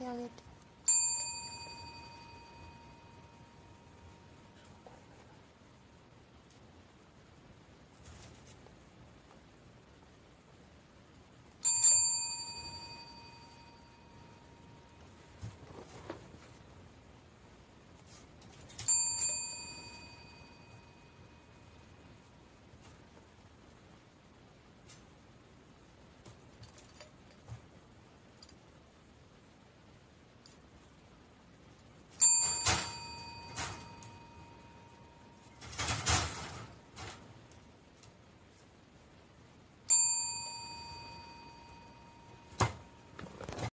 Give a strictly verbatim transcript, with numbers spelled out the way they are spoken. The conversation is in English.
target.